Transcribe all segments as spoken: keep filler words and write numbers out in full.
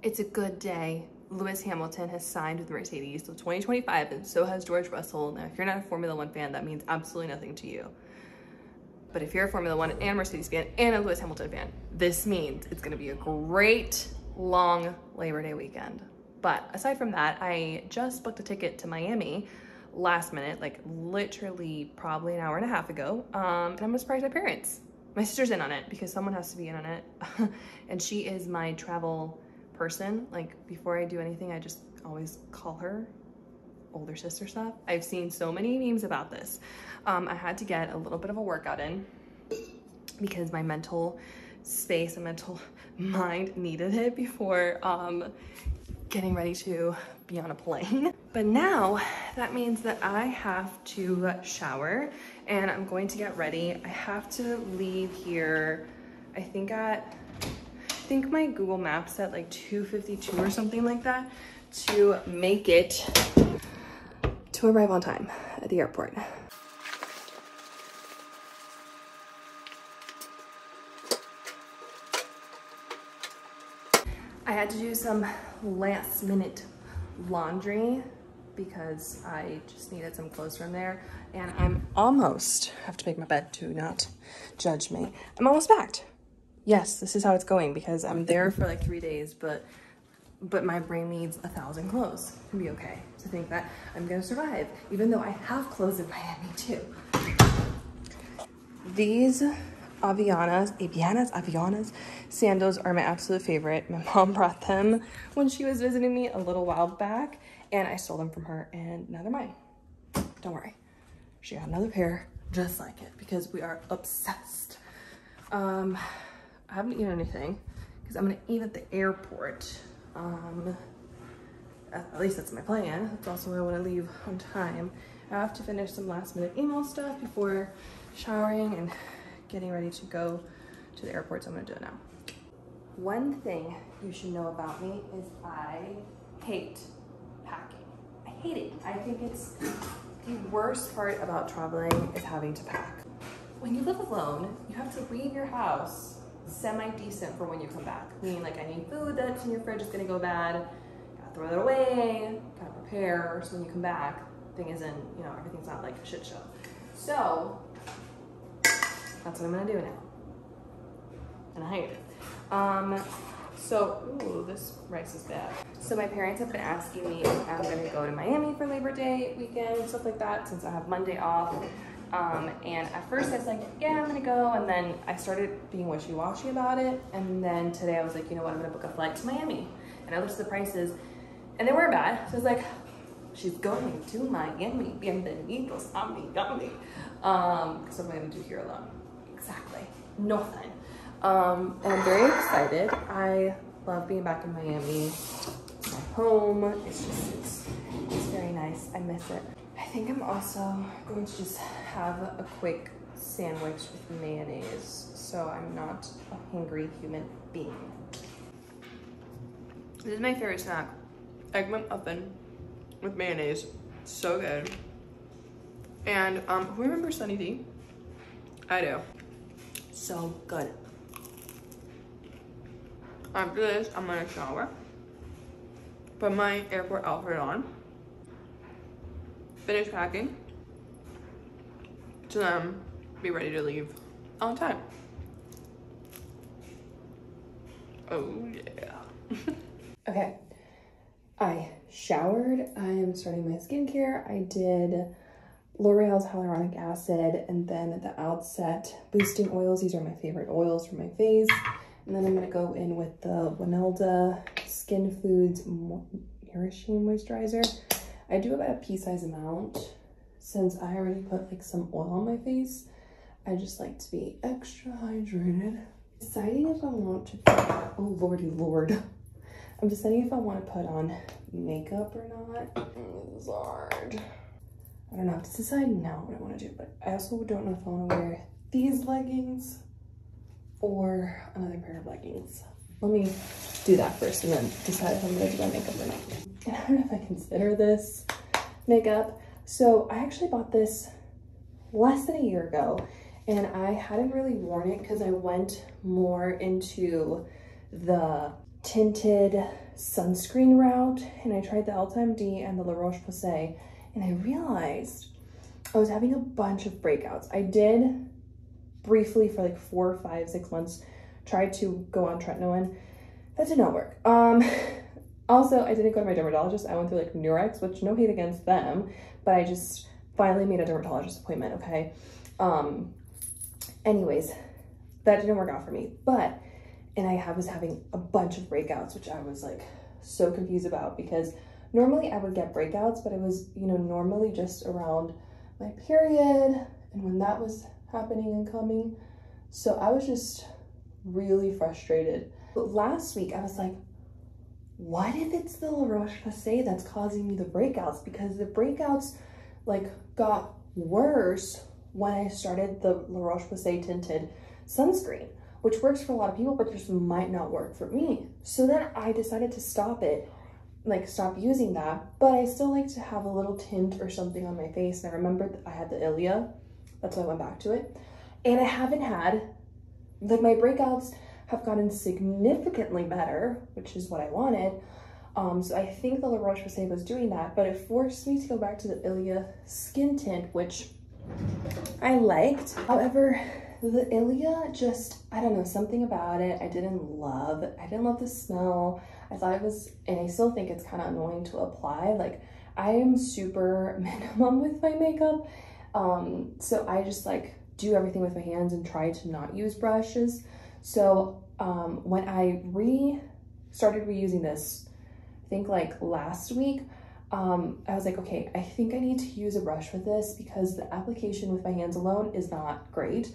It's a good day. Lewis Hamilton has signed with Mercedes till twenty twenty-five, and so has George Russell. Now, if you're not a Formula One fan, that means absolutely nothing to you. But if you're a Formula One and Mercedes fan and a Lewis Hamilton fan, this means it's going to be a great long Labor Day weekend. But aside from that, I just booked a ticket to Miami last minute, like literally probably an hour and a half ago. Um, and I'm going to surprise my parents. My sister's in on it because someone has to be in on it. And she is my travel person. Like, before I do anything, I just always call her older sister stuff. I've seen so many memes about this. Um, I had to get a little bit of a workout in because my mental space and mental mind needed it before um, getting ready to be on a plane. But now that means that I have to shower and I'm going to get ready. I have to leave here, I think at I think my Google Maps at like two fifty-two or something like that to make it to arrive on time at the airport. I had to do some last minute laundry because I just needed some clothes from there, and I'm almost, I have to make my bed, do not judge me. I'm almost packed. Yes, this is how it's going because I'm there for like three days, but but my brain needs a thousand clothes to be okay, to think that I'm gonna survive, even though I have clothes in Miami too. These Havaianas, Havaianas, Havaianas sandals are my absolute favorite. My mom brought them when she was visiting me a little while back, and I stole them from her, and now they're mine. Don't worry, she got another pair just like it because we are obsessed. Um. I haven't eaten anything because I'm gonna eat at the airport. Um, at least that's my plan. That's also why I wanna leave on time. I have to finish some last minute email stuff before showering and getting ready to go to the airport, so I'm gonna do it now. One thing you should know about me is I hate packing. I hate it. I think it's the worst part about traveling is having to pack. When you live alone, you have to leave your house semi-decent for when you come back. I mean, like, any food that's in your fridge is gonna go bad, gotta throw that away, gotta prepare, so when you come back, thing isn't, you know, everything's not like a shit show. So, that's what I'm gonna do now. And I hate it. Um, so, ooh, this rice is bad. So my parents have been asking me if I'm gonna go to Miami for Labor Day weekend, stuff like that, since I have Monday off. Um, and at first I was like, yeah, I'm gonna go, and then I started being wishy-washy about it, and then today I was like, you know what, I'm gonna book a flight to Miami. And I looked at the prices, and they weren't bad, so I was like, she's going to Miami, bienvenidos a Miami. Um, because what am I gonna do here alone? Exactly, nothing. Um, and I'm very excited. I love being back in Miami. It's my home, it's just, it's, it's very nice, I miss it. I think I'm also going to just have a quick sandwich with mayonnaise so I'm not a hungry human being. This is my favorite snack. Egg McMuffin with mayonnaise. So good. And um, who remembers Sunny D? I do. So good. After this, I'm gonna shower. Put my airport outfit on. Finish packing to um, be ready to leave on time. Oh yeah. Okay, I showered. I am starting my skincare. I did L'Oreal's hyaluronic acid and then the Outset boosting oils. These are my favorite oils for my face. And then I'm gonna go in with the Winelda Skin Foods Nourishing Moisturizer. I do about a pea-sized amount. Since I already put like some oil on my face, I just like to be extra hydrated. Deciding if I want to, oh lordy lord. I'm deciding if I want to put on makeup or not. This is hard. I don't know, I have to decide now what I want to do, but I also don't know if I want to wear these leggings or another pair of leggings. Let me do that first and then decide if I'm gonna do my makeup or not. And I don't know if I consider this makeup. So I actually bought this less than a year ago and I hadn't really worn it because I went more into the tinted sunscreen route, and I tried the EltaMD and the La Roche-Posay, and I realized I was having a bunch of breakouts. I did briefly for like four, five, six months, tried to go on tretinoin. That did not work. Um, also, I didn't go to my dermatologist. I went through like Neurex, which no hate against them, but I just finally made a dermatologist appointment, okay? Um, anyways, that didn't work out for me, but, and I was having a bunch of breakouts, which I was like so confused about, because normally I would get breakouts, but it was, you know, normally just around my period and when that was happening and coming. So I was just really frustrated. But last week I was like, what if it's the La Roche-Posay that's causing me the breakouts? Because the breakouts like got worse when I started the La Roche-Posay tinted sunscreen, which works for a lot of people, but just might not work for me. So then I decided to stop it, like stop using that, but I still like to have a little tint or something on my face. And I remembered I had the Ilia, that's why I went back to it. And I haven't had, like my breakouts have gotten significantly better, which is what I wanted. Um, so I think the La Roche-Posay was doing that, but it forced me to go back to the Ilia skin tint, which I liked. However, the Ilia just, I don't know, something about it I didn't love. I didn't love the smell. I thought it was, and I still think it's kind of annoying to apply. Like, I am super minimum with my makeup. Um, so I just like do everything with my hands and try to not use brushes. So um, when I re started reusing this, I think like last week, um, I was like, okay, I think I need to use a brush with this because the application with my hands alone is not great.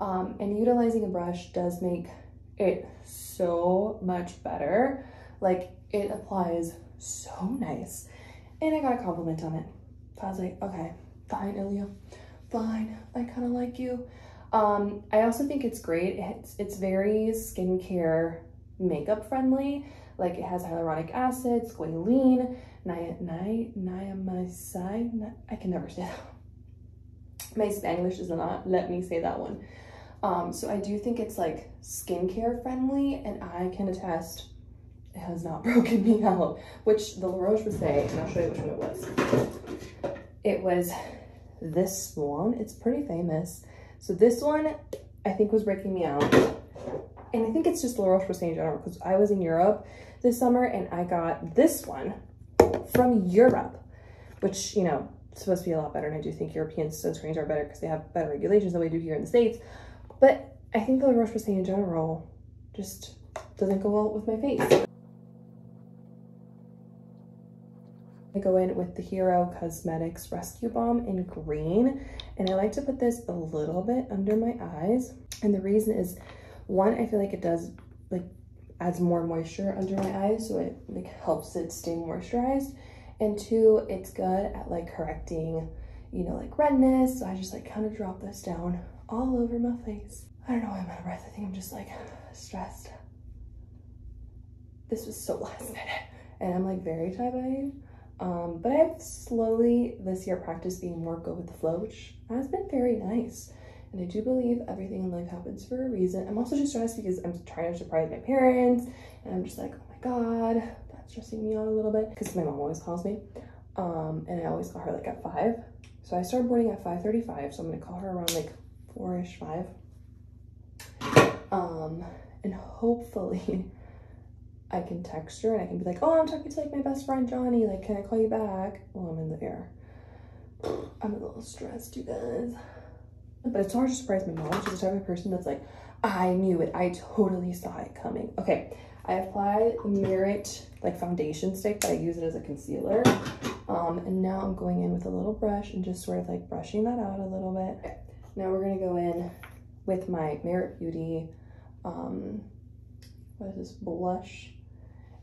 Um, and utilizing a brush does make it so much better. Like it applies so nice. And I got a compliment on it. So I was like, okay, fine, Ilia, fine. I kind of like you. Um, I also think it's great. It's, it's very skincare makeup friendly. Like it has hyaluronic acid, squalene, niacinamide. I can never say that. My Spanglish does not let me say that one. Um, so I do think it's like skincare friendly, and I can attest it has not broken me out, which the La Roche-Posay, and I'll show you which one it was. It was this one. It's pretty famous. So this one I think was breaking me out. And I think it's just La Roche-Posay in general, because I was in Europe this summer and I got this one from Europe, which, you know, it's supposed to be a lot better. And I do think European sunscreens are better because they have better regulations than we do here in the States. But I think the La Roche-Posay in general just doesn't go well with my face. I go in with the Hero Cosmetics Rescue Balm in green. And I like to put this a little bit under my eyes. And the reason is, one, I feel like it does, like, adds more moisture under my eyes, so it, like, helps it stay moisturized. And two, it's good at, like, correcting, you know, like, redness. So I just, like, kind of drop this down all over my face. I don't know why I'm out of breath. I think I'm just, like, stressed. This was so last minute. And I'm, like, very tie-dyed. Um, but I've slowly, this year, practiced being more go with the flow, which has been very nice. And I do believe everything in life happens for a reason. I'm also just stressed because I'm trying to surprise my parents. And I'm just like, oh my God, that's stressing me out a little bit. Because my mom always calls me. Um, and I always call her like at five. So I started boarding at five thirty-five. So I'm going to call her around like four-ish, five. Um, and hopefully I can text her and I can be like, oh, I'm talking to like my best friend, Johnny. Like, can I call you back? Well, I'm in the air. I'm a little stressed, you guys. But it's hard to surprise my mom. She's the type of person that's like, I knew it. I totally saw it coming. Okay, I applied Merit like foundation stick, but I use it as a concealer. Um, and now I'm going in with a little brush and just sort of like brushing that out a little bit. Okay. Now we're gonna go in with my Merit Beauty, um, what is this, blush?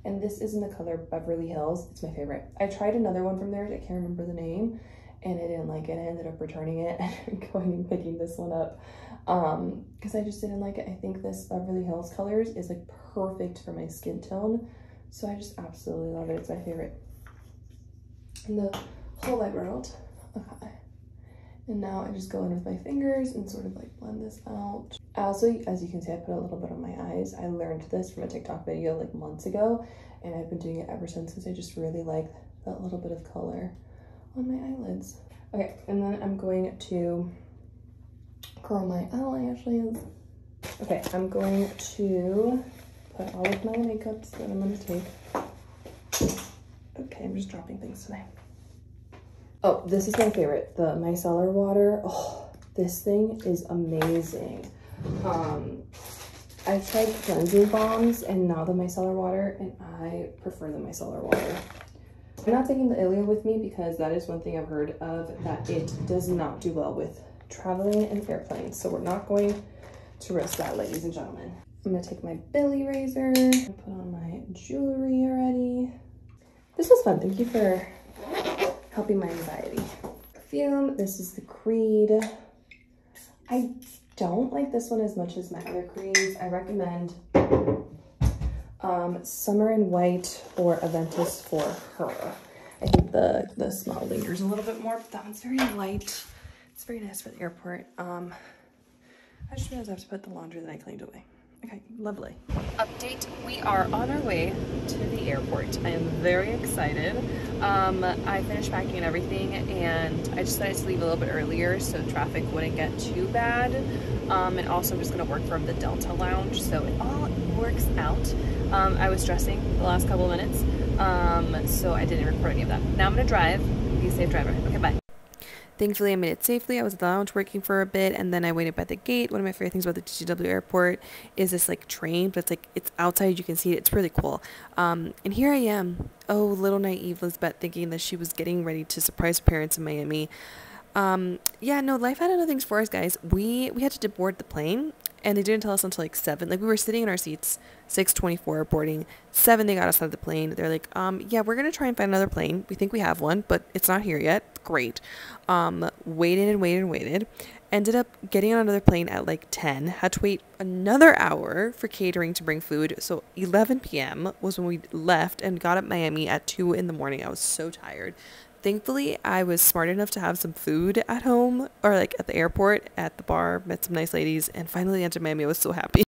And this is in the color Beverly Hills. It's my favorite. I tried another one from theirs. I can't remember the name. And I didn't like it. I ended up returning it and going and picking this one up um because I just didn't like it. I think this Beverly Hills colors is like perfect for my skin tone, so I just absolutely love it. It's my favorite in the whole wide world. Okay, and now I just go in with my fingers and sort of like blend this out. I also, as you can see, I put a little bit on my eyes. I learned this from a TikTok video like months ago, and I've been doing it ever since because I just really like that little bit of color on my eyelids. Okay, and then I'm going to curl my eyelashes. Okay, I'm going to put all of my makeups that I'm going to take. Okay, I'm just dropping things today. Oh, this is my favorite, the micellar water. Oh, this thing is amazing. Um, I've tried cleansing balms and now the micellar water, and I prefer the micellar water. I'm not taking the Ilia with me because that is one thing I've heard of, that it does not do well with traveling and airplanes. So we're not going to risk that, ladies and gentlemen. I'm gonna take my Billy razor. I put on my jewelry already. This was fun. Thank you for helping my anxiety. Perfume. This is the Creed. I don't like this one as much as my other creams. I recommend um, Summer in White or Aventus for her. I think the, the smell lingers a little bit more, but that one's very light. It's very nice for the airport. Um, I just realized I have to put the laundry that I cleaned away. Okay, lovely. Update, we are on our way to the airport. I am very excited. Um, I finished packing and everything, and I just decided to leave a little bit earlier so traffic wouldn't get too bad. Um, and also I'm just gonna work from the Delta lounge, so it all works out. Um, I was stressing the last couple of minutes, um, so I didn't record any of that. Now I'm gonna drive, be safe driver. Okay, bye. Thankfully, I made it safely. I was at the lounge working for a bit, and then I waited by the gate. One of my favorite things about the D T W airport is this like train, but it's like it's outside. You can see it. It's really cool. Um, and here I am. Oh, little naive Lisbet thinking that she was getting ready to surprise parents in Miami. Um, yeah, no, life had other things for us, guys. We we had to board the plane, and they didn't tell us until like seven. Like we were sitting in our seats, six twenty-four boarding. seven, they got us out of the plane. They're like, um, yeah, we're gonna try and find another plane. We think we have one, but it's not here yet. Great. Um, waited and waited and waited. Ended up getting on another plane at like ten. Had to wait another hour for catering to bring food. So eleven p m was when we left and got up Miami at two in the morning. I was so tired. Thankfully, I was smart enough to have some food at home or like at the airport, at the bar, met some nice ladies, and finally entered Miami. I was so happy.